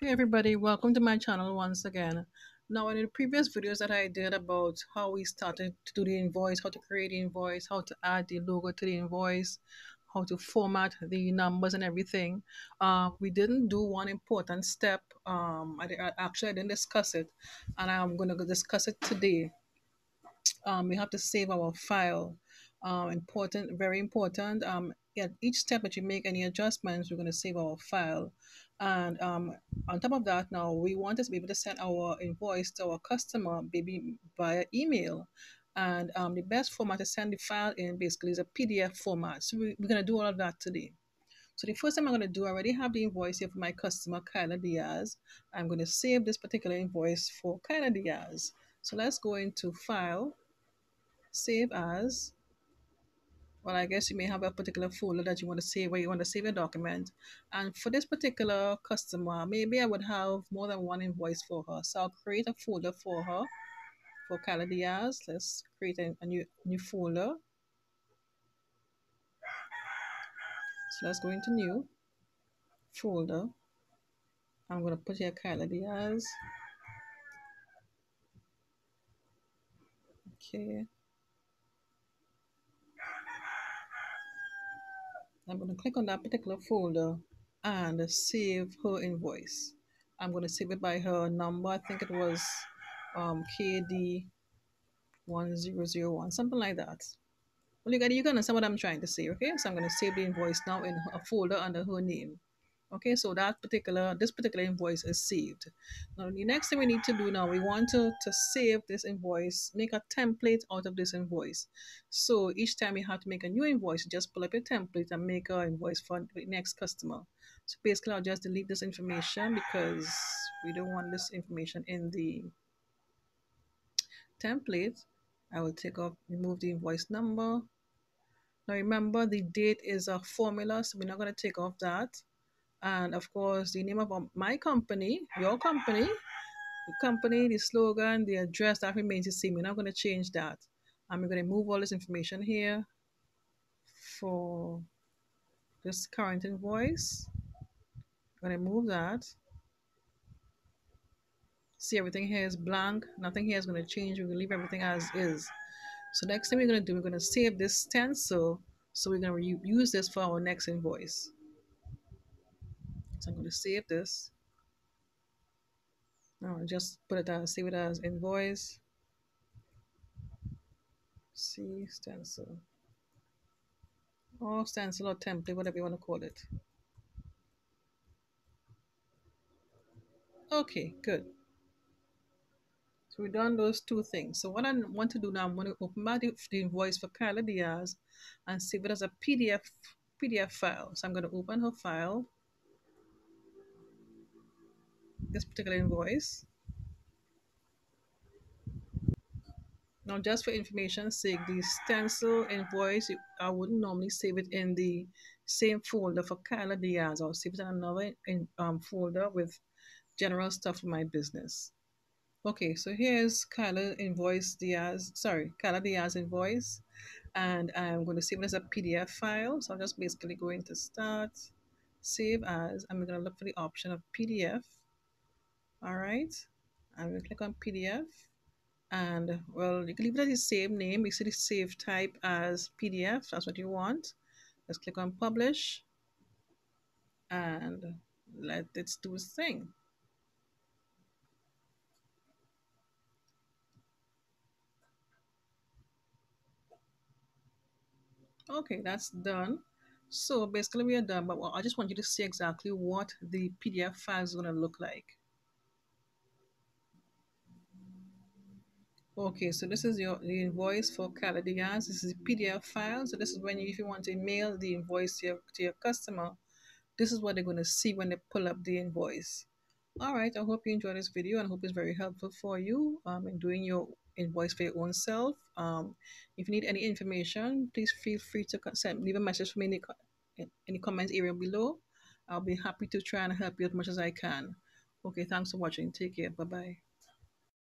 Hey everybody, welcome to my channel once again. Now, in the previous videos that I did about how we started to do the invoice, how to create the invoice, how to add the logo to the invoice, how to format the numbers and everything, we didn't do one important step. I didn't discuss it, and I'm going to discuss it today. We have to save our file. Important, very important. At each step that you make any adjustments, we're going to save our file. And on top of that, now we want to be able to send our invoice to our customer maybe via email. And the best format to send the file in basically is a PDF format. So we're going to do all of that today. So the first thing I'm going to do, I already have the invoice here for my customer, Kyla Diaz. I'm going to save this particular invoice for Kyla Diaz. So let's go into File, Save As. Well, I guess you may have a particular folder that you want to save where you want to save your document. And for this particular customer, maybe I would have more than one invoice for her. So I'll create a folder for her, for Carla Diaz. Let's create a new folder. So let's go into New Folder. I'm going to put here Carla Diaz. Okay. I'm going to click on that particular folder and save her invoice. I'm going to save it by her number. I think it was KD1001, something like that. Well, you can understand what I'm trying to say, okay? So I'm going to save the invoice now in a folder under her name. Okay, so this particular invoice is saved. Now, the next thing we need to do now, we want to save this invoice, make a template out of this invoice. So each time you have to make a new invoice, just pull up your template and make an invoice for the next customer. So basically, I'll just delete this information because we don't want this information in the template. I will remove the invoice number. Now, remember, the date is a formula, so we're not going to take off that. And of course, the name of my company, your company, the company, the slogan, the address, that remains the same. We're not going to change that. I'm going to move all this information here for this current invoice. I'm going to move that. See, everything here is blank. Nothing here is going to change. We're going to leave everything as is. So next thing we're going to do, we're going to save this stencil. So we're going to use this for our next invoice. So I'm going to save this. Now just put it as, save it as invoice. See, stencil. Or stencil or template, whatever you want to call it. Okay, good. So we've done those two things. So what I want to do now, I'm going to open my the invoice for Carla Diaz and save it as a PDF file. So I'm going to open her file. This particular invoice. Now, just for information's sake, the stencil invoice, I wouldn't normally save it in the same folder for Kyla Diaz. I'll save it in another folder with general stuff for my business. Okay, so here's Kyla Diaz invoice, and I'm going to save it as a PDF file. So I'm just basically going to Start, Save As. I'm going to look for the option of PDF. All right, I'm going to click on PDF, and well, you can leave it as the same name. You see the save type as PDF, that's what you want. Let's click on Publish, and let it do its thing. Okay, that's done. So basically we are done, but I just want you to see exactly what the PDF file is going to look like. Okay, so this is the invoice for Carla Diaz. This is a PDF file. So this is when if you want to mail the invoice to your customer, this is what they're going to see when they pull up the invoice. All right, I hope you enjoyed this video and hope it's very helpful for you in doing your invoice for your own self. If you need any information, please feel free to leave a message for me in the comments area below. I'll be happy to try and help you as much as I can. Okay, thanks for watching. Take care. Bye-bye.